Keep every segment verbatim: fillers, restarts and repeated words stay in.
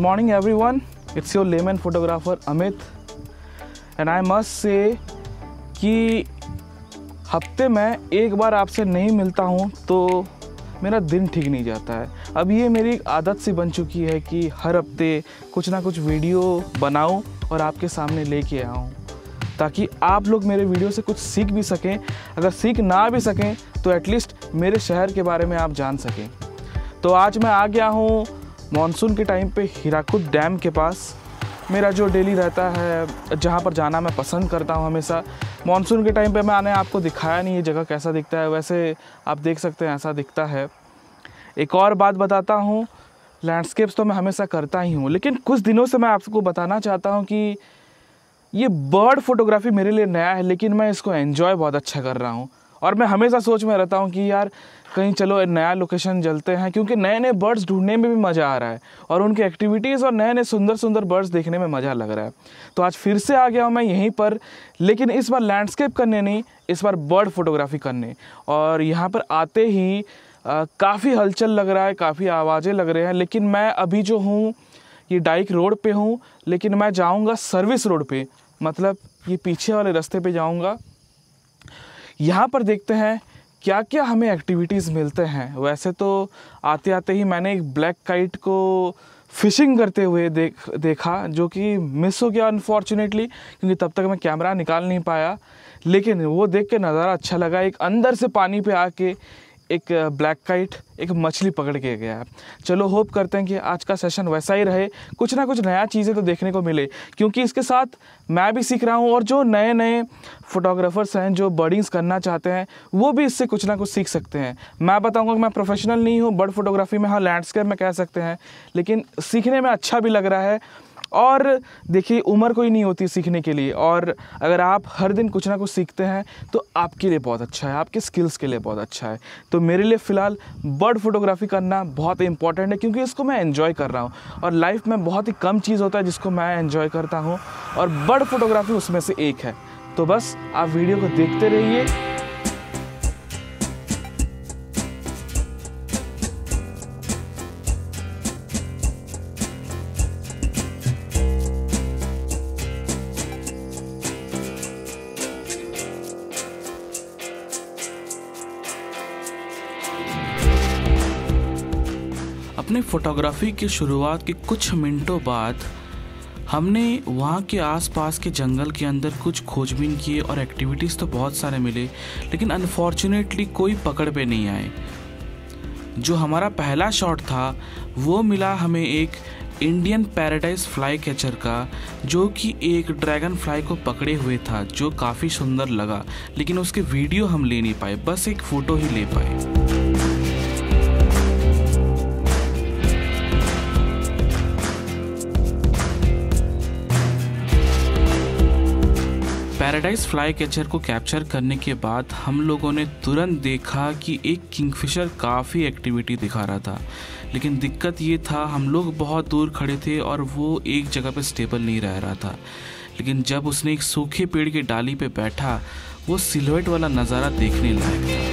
Good morning everyone, it's your Layman Photographer Amit and I must say कि हफ्ते में एक बार आपसे नहीं मिलता हूँ तो मेरा दिन ठीक नहीं जाता है। अब ये मेरी एक आदत सी बन चुकी है कि हर हफ्ते कुछ ना कुछ वीडियो बनाऊँ और आपके सामने लेके आऊँ ताकि आप लोग मेरे वीडियो से कुछ सीख भी सकें, अगर सीख ना भी सकें तो एटलीस्ट मेरे शहर के बारे में आप जान सकें। तो आज मैं आ गया हूँ मॉनसून के टाइम पे हिराकुद डैम के पास। मेरा जो डेली रहता है, जहाँ पर जाना मैं पसंद करता हूँ हमेशा। मॉनसून के टाइम पे मैंने आपको दिखाया नहीं ये जगह कैसा दिखता है, वैसे आप देख सकते हैं ऐसा दिखता है। एक और बात बताता हूँ, लैंडस्केप्स तो मैं हमेशा करता ही हूँ, लेकिन कुछ दिनों से मैं आपको बताना चाहता हूँ कि ये बर्ड फोटोग्राफी मेरे लिए नया है, लेकिन मैं इसको एन्जॉय बहुत अच्छा कर रहा हूँ। और मैं हमेशा सोच में रहता हूँ कि यार कहीं चलो नया लोकेशन चलते हैं, क्योंकि नए नए बर्ड्स ढूंढने में भी मज़ा आ रहा है और उनके एक्टिविटीज़ और नए नए सुंदर सुंदर बर्ड्स देखने में मज़ा लग रहा है। तो आज फिर से आ गया हूँ मैं यहीं पर, लेकिन इस बार लैंडस्केप करने नहीं, इस बार बर्ड फोटोग्राफी करने। और यहाँ पर आते ही काफ़ी हलचल लग रहा है, काफ़ी आवाज़ें लग रही हैं, लेकिन मैं अभी जो हूँ ये डाइक रोड पर हूँ, लेकिन मैं जाऊँगा सर्विस रोड पर, मतलब ये पीछे वाले रास्ते पर जाऊँगा। यहाँ पर देखते हैं क्या क्या हमें एक्टिविटीज़ मिलते हैं। वैसे तो आते आते ही मैंने एक ब्लैक काइट को फ़िशिंग करते हुए देख देखा जो कि मिस हो गया अनफॉर्चुनेटली, क्योंकि तब तक मैं कैमरा निकाल नहीं पाया, लेकिन वो देख के नज़ारा अच्छा लगा। एक अंदर से पानी पे आके एक ब्लैक काइट एक मछली पकड़ के गया। चलो होप करते हैं कि आज का सेशन वैसा ही रहे, कुछ ना कुछ नया चीज़ें तो देखने को मिले, क्योंकि इसके साथ मैं भी सीख रहा हूँ और जो नए नए फोटोग्राफर्स हैं जो बर्डिंग्स करना चाहते हैं वो भी इससे कुछ ना कुछ सीख सकते हैं। मैं बताऊँगा कि मैं प्रोफेशनल नहीं हूँ बर्ड फोटोग्राफी में, हाँ लैंडस्केप में कह सकते हैं, लेकिन सीखने में अच्छा भी लग रहा है। और देखिए उम्र कोई नहीं होती सीखने के लिए, और अगर आप हर दिन कुछ ना कुछ सीखते हैं तो आपके लिए बहुत अच्छा है, आपके स्किल्स के लिए बहुत अच्छा है। तो मेरे लिए फ़िलहाल बर्ड फोटोग्राफी करना बहुत इंपॉर्टेंट है, क्योंकि इसको मैं एन्जॉय कर रहा हूँ और लाइफ में बहुत ही कम चीज़ होता है जिसको मैं एन्जॉय करता हूँ, और बर्ड फोटोग्राफी उसमें से एक है। तो बस आप वीडियो को देखते रहिए। अपने फ़ोटोग्राफ़ी की शुरुआत के कुछ मिनटों बाद हमने वहाँ के आसपास के जंगल के अंदर कुछ खोजबीन किए और एक्टिविटीज़ तो बहुत सारे मिले, लेकिन अनफॉर्चुनेटली कोई पकड़ पे नहीं आए। जो हमारा पहला शॉट था वो मिला हमें एक इंडियन पैराडाइज फ्लाईकैचर का, जो कि एक ड्रैगन फ्लाई को पकड़े हुए था, जो काफ़ी सुंदर लगा, लेकिन उसके वीडियो हम ले नहीं पाए, बस एक फ़ोटो ही ले पाए। पैराडाइज फ्लाई कैचर को कैप्चर करने के बाद हम लोगों ने तुरंत देखा कि एक किंगफिशर काफ़ी एक्टिविटी दिखा रहा था, लेकिन दिक्कत ये था हम लोग बहुत दूर खड़े थे और वो एक जगह पे स्टेबल नहीं रह रहा था। लेकिन जब उसने एक सूखे पेड़ की डाली पे बैठा, वो सिलवेट वाला नज़ारा देखने लायक था।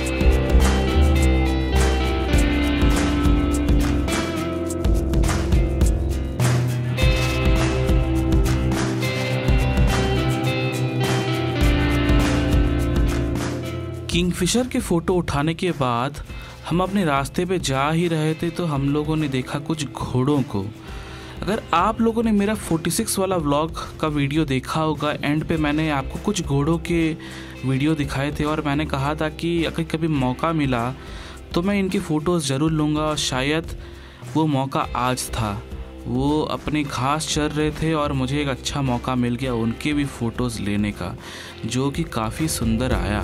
किंगफिशर के फ़ोटो उठाने के बाद हम अपने रास्ते पे जा ही रहे थे तो हम लोगों ने देखा कुछ घोड़ों को। अगर आप लोगों ने मेरा छियालीस वाला व्लॉग का वीडियो देखा होगा, एंड पे मैंने आपको कुछ घोड़ों के वीडियो दिखाए थे और मैंने कहा था कि अगर कभी मौका मिला तो मैं इनकी फ़ोटोज़ ज़रूर लूँगा, और शायद वो मौका आज था। वो अपने घास चर रहे थे और मुझे एक अच्छा मौका मिल गया उनके भी फ़ोटोज़ लेने का, जो कि काफ़ी सुंदर आया।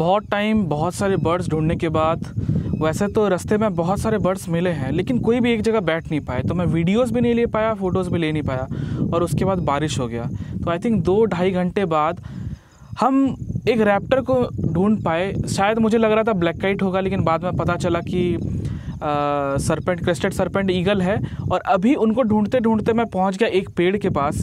बहुत टाइम बहुत सारे बर्ड्स ढूंढने के बाद, वैसे तो रास्ते में बहुत सारे बर्ड्स मिले हैं लेकिन कोई भी एक जगह बैठ नहीं पाए, तो मैं वीडियोस भी नहीं ले पाया, फ़ोटोज़ भी ले नहीं पाया, और उसके बाद बारिश हो गया। तो आई थिंक दो ढाई घंटे बाद हम एक रैप्टर को ढूंढ पाए। शायद मुझे लग रहा था ब्लैक काइट होगा, लेकिन बाद में पता चला कि सरपेंट, क्रेस्टेड सरपेंट ईगल है। और अभी उनको ढूंढते ढूंढते मैं पहुँच गया एक पेड़ के पास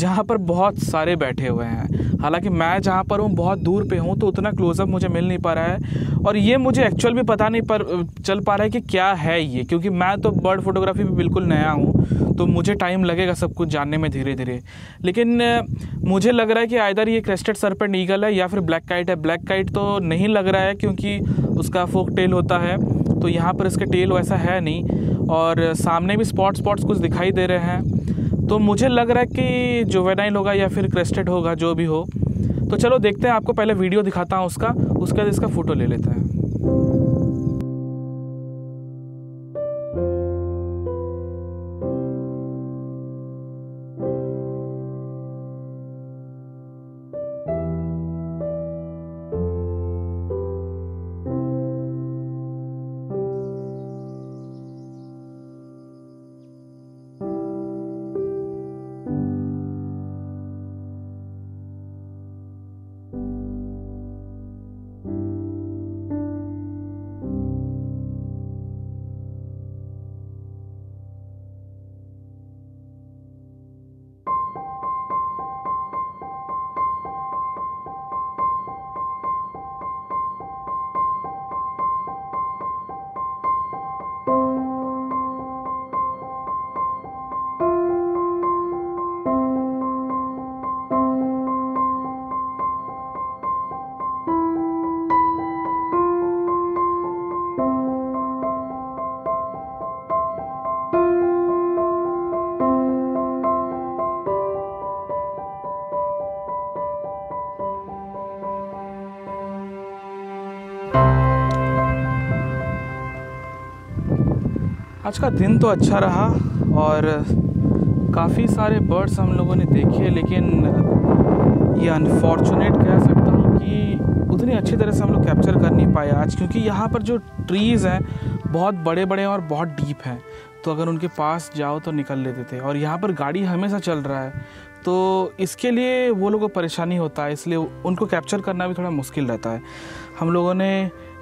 जहाँ पर बहुत सारे बैठे हुए हैं। हालांकि मैं जहाँ पर हूँ बहुत दूर पे हूँ, तो उतना क्लोज़अप मुझे मिल नहीं पा रहा है, और ये मुझे एक्चुअल भी पता नहीं पर चल पा रहा है कि क्या है ये, क्योंकि मैं तो बर्ड फोटोग्राफी में बिल्कुल नया हूँ, तो मुझे टाइम लगेगा सब कुछ जानने में धीरे धीरे। लेकिन मुझे लग रहा है कि आइदर ये क्रेस्टेड सरपेंट ईगल है या फिर ब्लैक काइट है। ब्लैक काइट तो नहीं लग रहा है क्योंकि उसका फोक टेल होता है, तो यहाँ पर इसका टेल वैसा है नहीं, और सामने भी स्पॉट स्पॉट्स कुछ दिखाई दे रहे हैं, तो मुझे लग रहा है कि जुवेनाइल होगा या फिर क्रेस्टेड होगा, जो भी हो। तो चलो देखते हैं, आपको पहले वीडियो दिखाता हूँ उसका, उसके बाद इसका फ़ोटो ले लेते हैं। आज का दिन तो अच्छा रहा और काफ़ी सारे बर्ड्स हम लोगों ने देखे, लेकिन ये अनफॉर्चुनेट कह सकता हूँ कि उतनी अच्छी तरह से हम लोग कैप्चर कर नहीं पाए आज, क्योंकि यहाँ पर जो ट्रीज़ हैं बहुत बड़े बड़े और बहुत डीप हैं, तो अगर उनके पास जाओ तो निकल लेते थे। और यहाँ पर गाड़ी हमेशा चल रहा है, तो इसके लिए वो लोगों को परेशानी होता है, इसलिए उनको कैप्चर करना भी थोड़ा मुश्किल रहता है। हम लोगों ने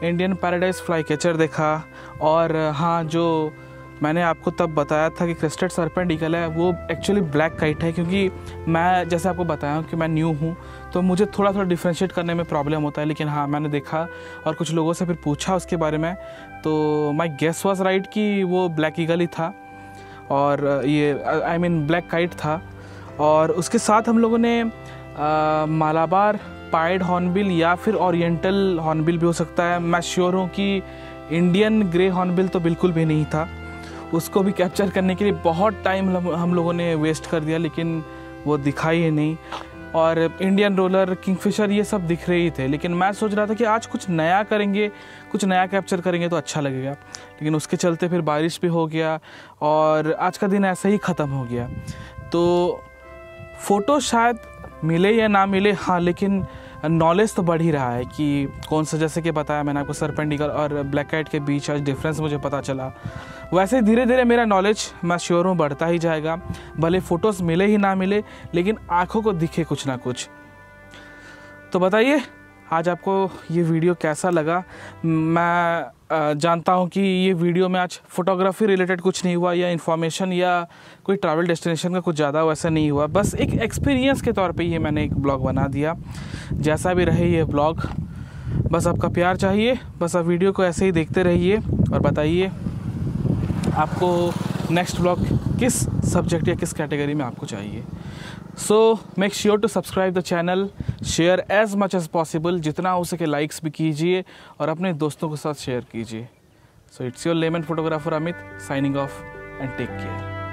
इंडियन पैराडाइज फ्लाईकैचर देखा, और हाँ, जो मैंने आपको तब बताया था कि क्रेस्टेड सरपेंट ईगल है, वो एक्चुअली ब्लैक काइट है, क्योंकि मैं जैसे आपको बताया हूँ कि मैं न्यू हूँ, तो मुझे थोड़ा थोड़ा डिफ्रेंशिएट करने में प्रॉब्लम होता है। लेकिन हाँ, मैंने देखा और कुछ लोगों से फिर पूछा उसके बारे में, तो माय गेस वाज राइट कि वो ब्लैक ईगल ही था, और ये आई मीन ब्लैक काइट था। और उसके साथ हम लोगों ने आ, मालाबार पाइड हॉर्नबिल या फिर ओरिएंटल हॉर्नबिल भी हो सकता है, मैं श्योर हूँ कि इंडियन ग्रे हॉर्नबिल तो बिल्कुल भी नहीं था। उसको भी कैप्चर करने के लिए बहुत टाइम हम लोगों ने वेस्ट कर दिया, लेकिन वो दिखा ही नहीं। और इंडियन रोलर, किंगफिशर, ये सब दिख रहे ही थे, लेकिन मैं सोच रहा था कि आज कुछ नया करेंगे, कुछ नया कैप्चर करेंगे तो अच्छा लगेगा, लेकिन उसके चलते फिर बारिश भी हो गया और आज का दिन ऐसे ही ख़त्म हो गया। तो फ़ोटो शायद मिले या ना मिले, हाँ, लेकिन नॉलेज तो बढ़ ही रहा है कि कौन सा, जैसे कि बताया मैंने आपको, सरपेंट ईगल और ब्लैक काइट के बीच आज डिफरेंस मुझे पता चला। वैसे धीरे धीरे मेरा नॉलेज, मैं श्योर हूँ, बढ़ता ही जाएगा, भले फ़ोटोज़ मिले ही ना मिले, लेकिन आँखों को दिखे कुछ ना कुछ। तो बताइए आज आपको ये वीडियो कैसा लगा। मैं जानता हूँ कि ये वीडियो में आज फोटोग्राफी रिलेटेड कुछ नहीं हुआ, या इन्फॉर्मेशन या कोई ट्रैवल डेस्टिनेशन का कुछ ज़्यादा वैसा नहीं हुआ, बस एक एक्सपीरियंस के तौर पे ये मैंने एक ब्लॉग बना दिया। जैसा भी रहे ये ब्लॉग, बस आपका प्यार चाहिए, बस आप वीडियो को ऐसे ही देखते रहिए और बताइए आपको नेक्स्ट ब्लॉग किस सब्जेक्ट या किस कैटेगरी में आपको चाहिए। So make sure to subscribe the channel, share as much as possible, जितना हो सके लाइक्स भी कीजिए और अपने दोस्तों के साथ शेयर कीजिए। So it's your lemon photographer Amit, signing off and take care.